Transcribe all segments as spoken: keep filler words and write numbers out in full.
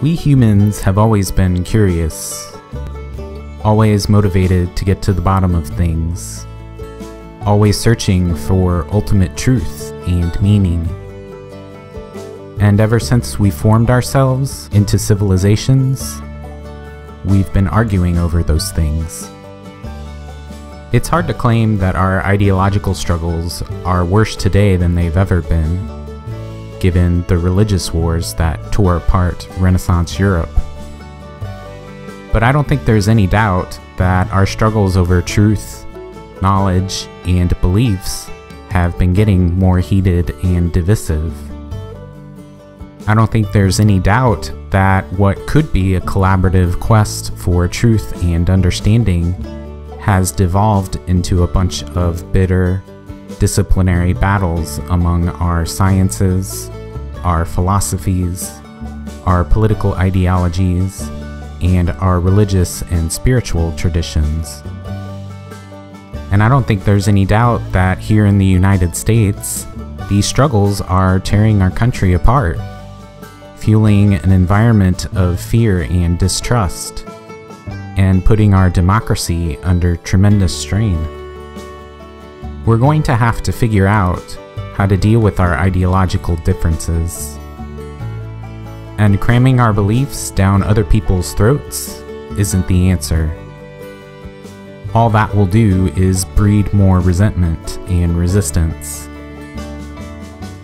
We humans have always been curious, always motivated to get to the bottom of things, always searching for ultimate truth and meaning. And ever since we formed ourselves into civilizations, we've been arguing over those things. It's hard to claim that our ideological struggles are worse today than they've ever been, given the religious wars that tore apart Renaissance Europe. But I don't think there's any doubt that our struggles over truth, knowledge, and beliefs have been getting more heated and divisive. I don't think there's any doubt that what could be a collaborative quest for truth and understanding has devolved into a bunch of bitter, disciplinary battles among our sciences, our philosophies, our political ideologies, and our religious and spiritual traditions. And I don't think there's any doubt that here in the United States, these struggles are tearing our country apart, fueling an environment of fear and distrust, and putting our democracy under tremendous strain. We're going to have to figure out how to deal with our ideological differences. And cramming our beliefs down other people's throats isn't the answer. All that will do is breed more resentment and resistance.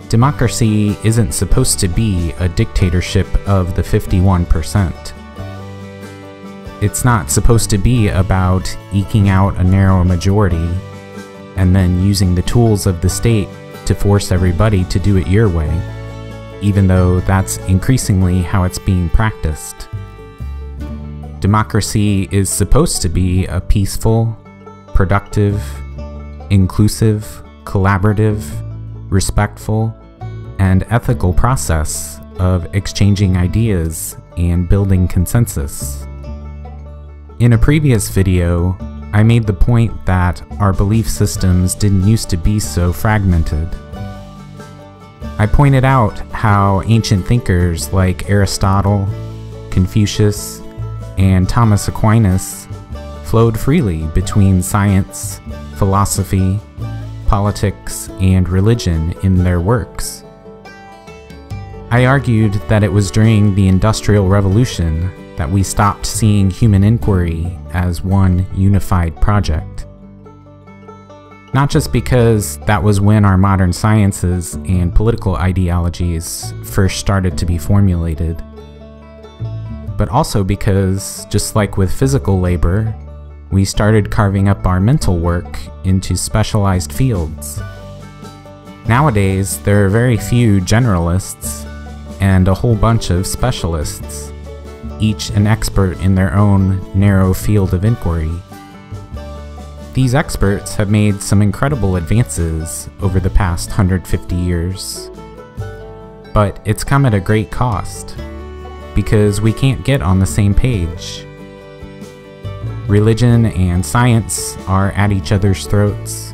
Democracy isn't supposed to be a dictatorship of the fifty-one percent. It's not supposed to be about eking out a narrow majority and then using the tools of the state to force everybody to do it your way, even though that's increasingly how it's being practiced. Democracy is supposed to be a peaceful, productive, inclusive, collaborative, respectful, and ethical process of exchanging ideas and building consensus. In a previous video, I made the point that our belief systems didn't used to be so fragmented. I pointed out how ancient thinkers like Aristotle, Confucius, and Thomas Aquinas flowed freely between science, philosophy, politics, and religion in their works. I argued that it was during the Industrial Revolution that we stopped seeing human inquiry as one unified project. Not just because that was when our modern sciences and political ideologies first started to be formulated, but also because, just like with physical labor, we started carving up our mental work into specialized fields. Nowadays, there are very few generalists and a whole bunch of specialists, each an expert in their own narrow field of inquiry. These experts have made some incredible advances over the past one hundred fifty years. But it's come at a great cost, because we can't get on the same page. Religion and science are at each other's throats.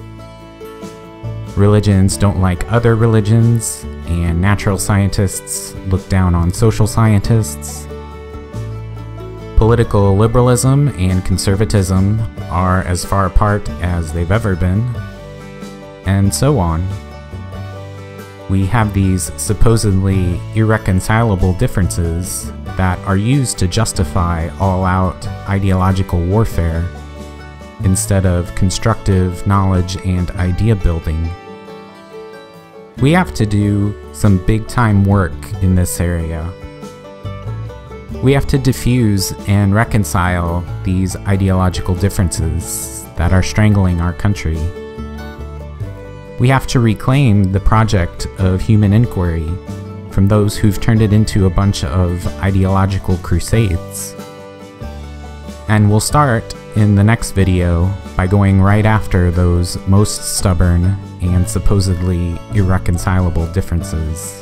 Religions don't like other religions, and natural scientists look down on social scientists. Political liberalism and conservatism are as far apart as they've ever been, and so on. We have these supposedly irreconcilable differences that are used to justify all-out ideological warfare instead of constructive knowledge and idea building. We have to do some big-time work in this area. We have to diffuse and reconcile these ideological differences that are strangling our country. We have to reclaim the project of human inquiry from those who've turned it into a bunch of ideological crusades. And we'll start in the next video by going right after those most stubborn and supposedly irreconcilable differences.